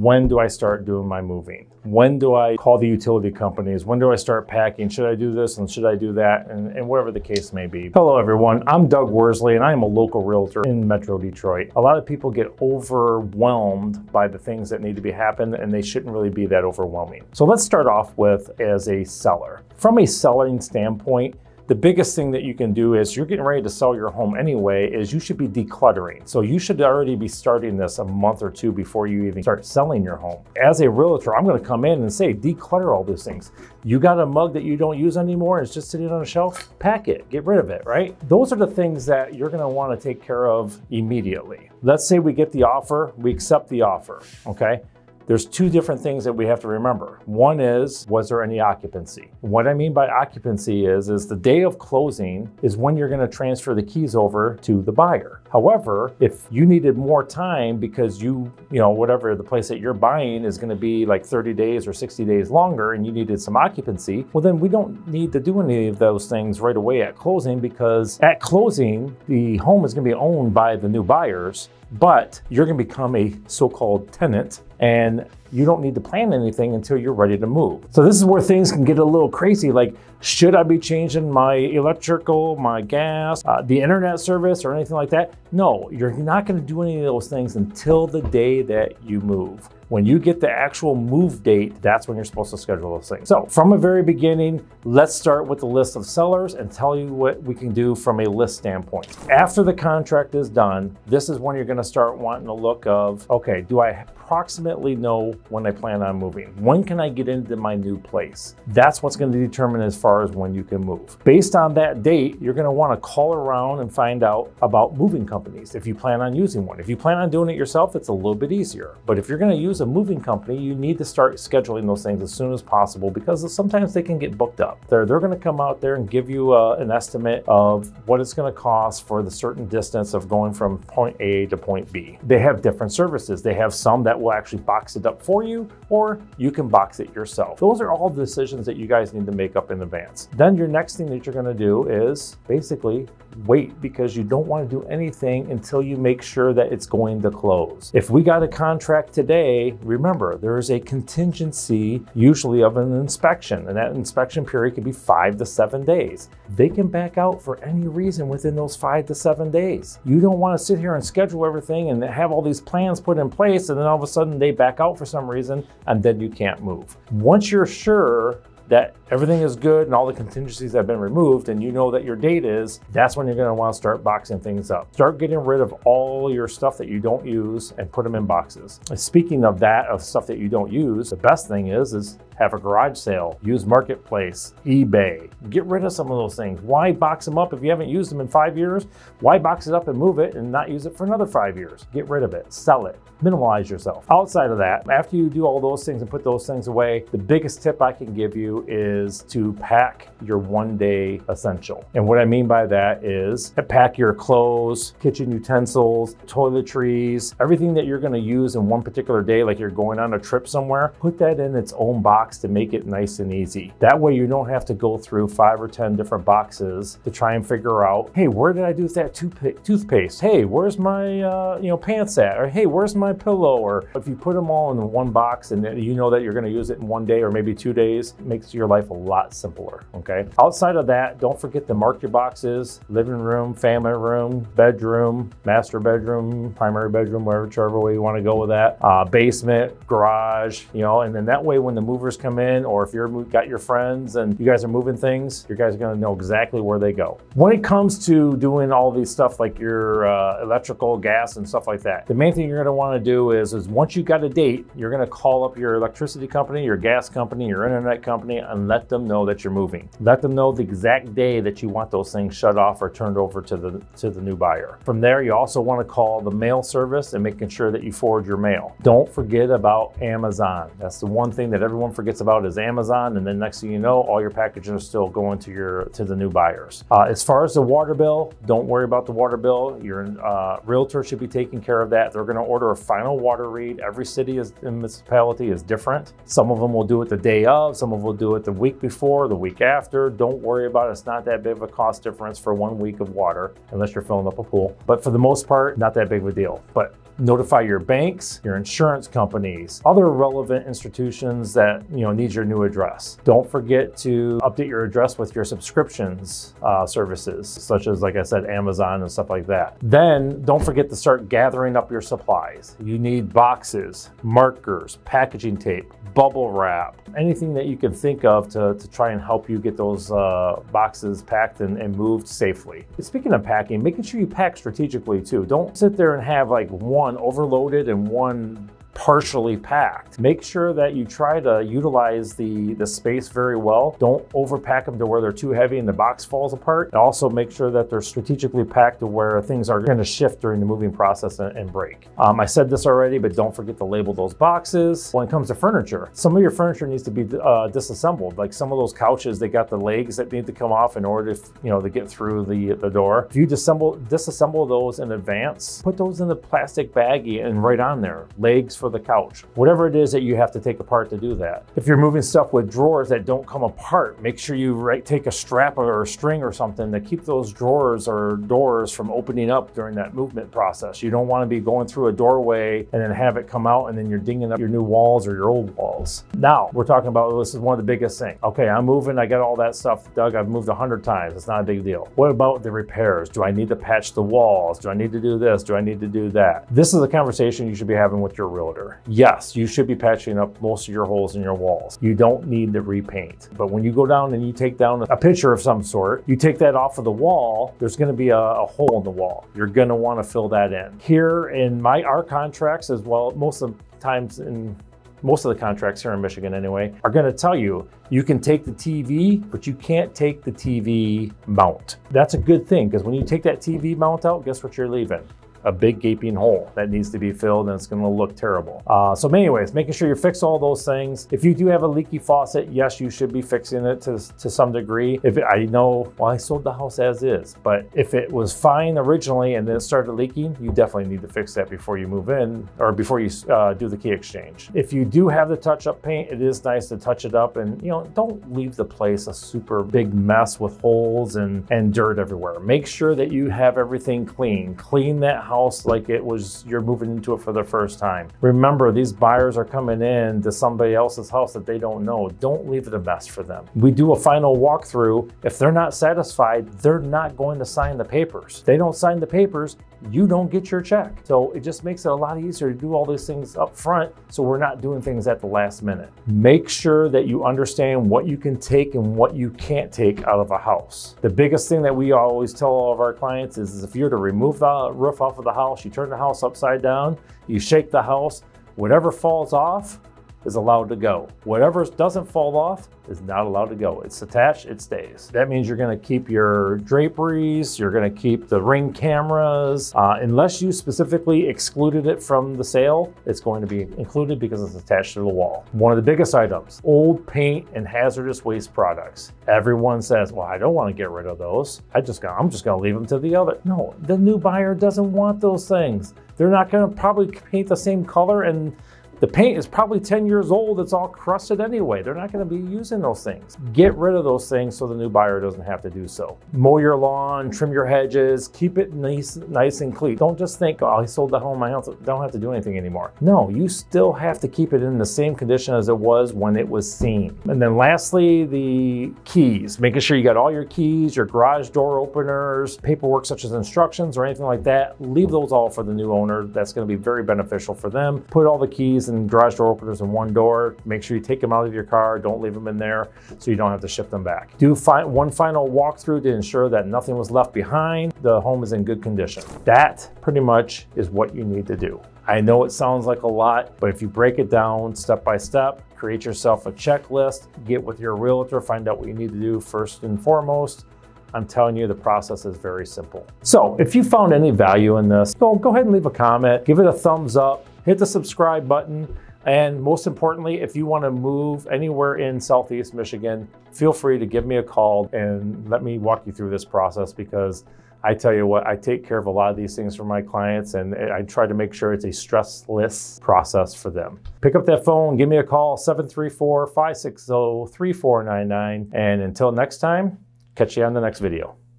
when do I start doing my moving? When do I call the utility companies? When do I start packing? Should I do this and should I do that? And whatever the case may be. Hello everyone, I'm Doug Worsley and I am a local realtor in Metro Detroit. A lot of people get overwhelmed by the things that need to be happened and they shouldn't really be that overwhelming. So let's start off with as a seller. From a selling standpoint, the biggest thing that you can do is you're getting ready to sell your home anyway, is you should be decluttering. So you should already be starting this a month or two before you even start selling your home. As a realtor, I'm gonna come in and say, declutter all these things. You got a mug that you don't use anymore and it's just sitting on a shelf, pack it, get rid of it, right? Those are the things that you're gonna wanna take care of immediately. Let's say we get the offer, we accept the offer, okay? There's two different things that we have to remember. One is, was there any occupancy? What I mean by occupancy is the day of closing is when you're gonna transfer the keys over to the buyer. However, if you needed more time because you know, whatever the place that you're buying is gonna be like 30 days or 60 days longer and you needed some occupancy, well then we don't need to do any of those things right away at closing, because at closing, the home is gonna be owned by the new buyers, but you're gonna become a so-called tenant, and you don't need to plan anything until you're ready to move. So this is where things can get a little crazy. Like, should I be changing my electrical, my gas, the internet service or anything like that? No, you're not gonna do any of those things until the day that you move. When you get the actual move date, that's when you're supposed to schedule those things. So from the very beginning, let's start with the list of sellers and tell you what we can do from a list standpoint. After the contract is done, this is when you're gonna start wanting a look of, okay, do I approximately know when I plan on moving? When can I get into my new place? That's what's gonna determine as far as when you can move. Based on that date, you're gonna wanna call around and find out about moving companies if you plan on using one. If you plan on doing it yourself, it's a little bit easier. But if you're gonna use a moving company, you need to start scheduling those things as soon as possible, because sometimes they can get booked up. They're going to come out there and give you an estimate of what it's going to cost for the certain distance of going from point A to point B. They have different services. They have some that will actually box it up for you, or you can box it yourself. Those are all decisions that you guys need to make up in advance. Then your next thing that you're going to do is basically wait, because you don't want to do anything until you make sure that it's going to close. If we got a contract today, remember, there is a contingency usually of an inspection, and that inspection period could be 5 to 7 days. They can back out for any reason within those 5 to 7 days. You don't want to sit here and schedule everything and have all these plans put in place, and then all of a sudden they back out for some reason, and then you can't move. Once you're sure that everything is good and all the contingencies have been removed and you know that your date is, that's when you're gonna wanna start boxing things up. Start getting rid of all your stuff that you don't use and put them in boxes. And speaking of that, of stuff that you don't use, the best thing is have a garage sale, use Marketplace, eBay. Get rid of some of those things. Why box them up if you haven't used them in 5 years? Why box it up and move it and not use it for another 5 years? Get rid of it, sell it, minimalize yourself. Outside of that, after you do all those things and put those things away, the biggest tip I can give you is to pack your one-day essential. And what I mean by that is pack your clothes, kitchen utensils, toiletries, everything that you're gonna use in one particular day, like you're going on a trip somewhere, put that in its own box to make it nice and easy. That way you don't have to go through 5 or 10 different boxes to try and figure out, hey, where did I do that toothpaste? Hey, where's my pants at? Or hey, where's my pillow? Or if you put them all in one box and you know that you're gonna use it in 1 day or maybe 2 days, it makes your life a lot simpler, okay? Outside of that, don't forget to mark your boxes: living room, family room, bedroom, master bedroom, primary bedroom, whichever way you wanna go with that, basement, garage, and then that way when the movers come in, or if you've got your friends and you guys are moving things, you guys are going to know exactly where they go. When it comes to doing all these stuff like your electrical, gas, and stuff like that, the main thing you're going to want to do is once you got a date, you're going to call up your electricity company, your gas company, your internet company, and let them know that you're moving. Let them know the exact day that you want those things shut off or turned over to the new buyer. From there, you also want to call the mail service and making sure that you forward your mail. Don't forget about Amazon. That's the one thing that everyone forgets about, is Amazon, and then next thing you know, all your packages are still going to the new buyers. As far as the water bill, don't worry about the water bill. Your realtor should be taking care of that. They're going to order a final water read. Every city and municipality is different. Some of them will do it the day of, some of them will do it the week before, the week after. Don't worry about it. It's not that big of a cost difference for 1 week of water, unless you're filling up a pool. But for the most part, not that big of a deal. But notify your banks, your insurance companies, other relevant institutions that need your new address. Don't forget to update your address with your subscriptions services, such as, like I said, Amazon and stuff like that. Then don't forget to start gathering up your supplies. You need boxes, markers, packaging tape, bubble wrap, anything that you can think of to try and help you get those boxes packed and moved safely. Speaking of packing, making sure you pack strategically too. Don't sit there and have like one overloaded and one partially packed. Make sure that you try to utilize the space very well. Don't overpack them to where they're too heavy and the box falls apart. And also make sure that they're strategically packed to where things are going to shift during the moving process and break. I said this already, but don't forget to label those boxes. When it comes to furniture, some of your furniture needs to be disassembled. Like some of those couches, they got the legs that need to come off in order to, to get through the door. If you disassemble those in advance, put those in the plastic baggie and right on there, legs for the couch, whatever it is that you have to take apart to do that. If you're moving stuff with drawers that don't come apart, make sure you take a strap or a string or something to keep those drawers or doors from opening up during that movement process. You don't want to be going through a doorway and then have it come out and then you're dinging up your new walls or your old walls. Now we're talking about, well, this is one of the biggest things. Okay, I'm moving, I got all that stuff. Doug, I've moved 100 times. It's not a big deal. What about the repairs? Do I need to patch the walls? Do I need to do this? Do I need to do that? This is a conversation you should be having with your realtor. Yes, you should be patching up most of your holes in your walls. You don't need to repaint. But when you go down and you take down a picture of some sort, you take that off of the wall, there's going to be a hole in the wall. You're going to want to fill that in. Here in our contracts as well, most of the contracts here in Michigan anyway, are going to tell you, you can take the TV, but you can't take the TV mount. That's a good thing, because when you take that TV mount out, guess what you're leaving? A big gaping hole that needs to be filled, and it's going to look terrible. So anyways, making sure you fix all those things. If you do have a leaky faucet, yes, you should be fixing it to some degree. I sold the house as is, but if it was fine originally and then it started leaking, you definitely need to fix that before you move in or before you do the key exchange. If you do have the touch-up paint, it is nice to touch it up, and don't leave the place a super big mess with holes and dirt everywhere. Make sure that you have everything clean. Clean that house like it was you're moving into it for the first time. Remember, these buyers are coming in to somebody else's house that they don't know. Don't leave it a mess for them. We do a final walkthrough. If they're not satisfied, they're not going to sign the papers. If they don't sign the papers, you don't get your check. So it just makes it a lot easier to do all these things up front, so we're not doing things at the last minute. Make sure that you understand what you can take and what you can't take out of a house. The biggest thing that we always tell all of our clients is if you're to remove the roof off of the house, you turn the house upside down, you shake the house, whatever falls off is allowed to go. Whatever doesn't fall off is not allowed to go. It's attached, it stays. That means you're going to keep your draperies, you're going to keep the Ring cameras. Unless you specifically excluded it from the sale, it's going to be included because it's attached to the wall. One of the biggest items, old paint and hazardous waste products. Everyone says, well, I don't want to get rid of those. I'm just going to leave them to the other. No, the new buyer doesn't want those things. They're not going to probably paint the same color, and the paint is probably 10 years old. It's all crusted anyway. They're not going to be using those things. Get rid of those things so the new buyer doesn't have to do so. Mow your lawn, trim your hedges, keep it nice and clean. Don't just think, oh, I sold the home, my house, don't have to do anything anymore. No, you still have to keep it in the same condition as it was when it was seen. And then lastly, the keys. Making sure you got all your keys, your garage door openers, paperwork such as instructions or anything like that. Leave those all for the new owner. That's going to be very beneficial for them. Put all the keys and garage door openers in one door. Make sure you take them out of your car. Don't leave them in there so you don't have to ship them back. Do one final walkthrough to ensure that nothing was left behind. The home is in good condition. That pretty much is what you need to do. I know it sounds like a lot, but if you break it down step by step, create yourself a checklist, get with your realtor, find out what you need to do first and foremost. I'm telling you, the process is very simple. So if you found any value in this, go ahead and leave a comment, give it a thumbs up, hit the subscribe button, and most importantly, if you want to move anywhere in Southeast Michigan, feel free to give me a call and let me walk you through this process, because I tell you what, I take care of a lot of these things for my clients, and I try to make sure it's a stressless process for them. Pick up that phone, give me a call, 734-560-3499, and until next time, catch you on the next video.